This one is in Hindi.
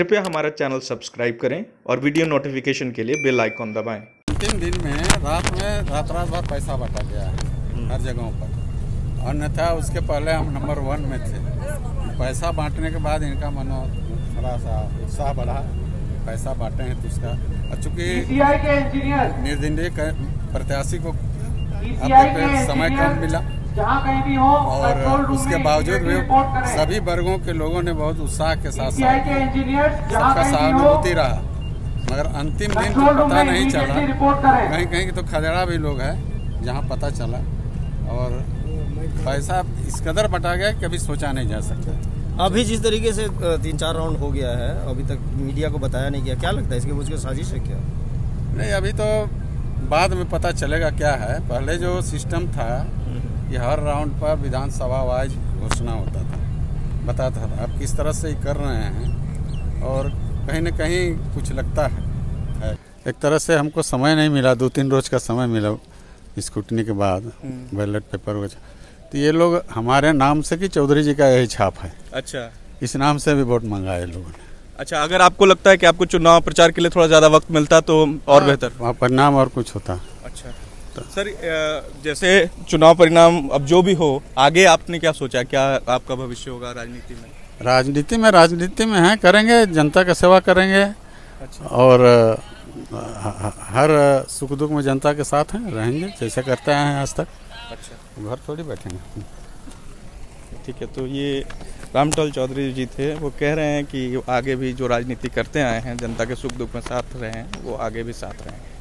कृपया हमारा चैनल सब्सक्राइब करें और वीडियो नोटिफिकेशन के लिए बेल आइकॉन दबाएं। 3 दिन में रात भर पैसा बांटा गया है हर जगहों पर, अन्यथा उसके पहले हम नंबर 1 में थे। पैसा बांटने के बाद इनका मनो थोड़ा सा उत्साह बढ़ा, पैसा बांटे हैं तो उसका, और चूँकि निर्दलीय प्रत्याशी को समय कम मिला भी हो, और उसके बावजूद भी सभी वर्गों के लोगों ने बहुत उत्साह के साथ सबका सहानुभूति रहा, मगर अंतिम दिन तो पता नहीं चला। कहीं कहीं तो खदेड़ा भी लोग है जहां पता चला, और पैसा इस कदर बटा गया कभी सोचा नहीं जा सकता। अभी जिस तरीके से 3-4 राउंड हो गया है, अभी तक मीडिया को बताया नहीं गया, क्या लगता है इसके मुझे साजिश है क्या? नहीं, अभी तो बाद में पता चलेगा क्या है। पहले जो सिस्टम था कि हर राउंड पर विधानसभा वाइज घोषणा होता था, बताता था। अब किस तरह से कर रहे हैं और कहीं न कहीं कुछ लगता है। एक तरह से हमको समय नहीं मिला, 2-3 रोज का समय मिला स्क्रूटनी के बाद, बैलेट पेपर। तो ये लोग हमारे नाम से कि चौधरी जी का यही छाप है, अच्छा इस नाम से भी वोट मंगाए लोगों ने। अच्छा, अगर आपको लगता है कि आपको चुनाव प्रचार के लिए थोड़ा ज़्यादा वक्त मिलता तो और बेहतर वहाँ परिणाम और कुछ होता। अच्छा तो सर, जैसे चुनाव परिणाम अब जो भी हो, आगे आपने क्या सोचा, क्या आपका भविष्य होगा राजनीति में? राजनीति में हैं, करेंगे, जनता का सेवा करेंगे। अच्छा। और हर सुख दुख में जनता के साथ हैं, रहेंगे जैसे करते आए हैं आज तक। अच्छा, घर थोड़ी बैठेंगे। ठीक है, तो ये रामतहल चौधरी जी थे, वो कह रहे हैं कि आगे भी जो राजनीति करते आए हैं, जनता के सुख दुख में साथ रहे हैं, वो आगे भी साथ रहेंगे।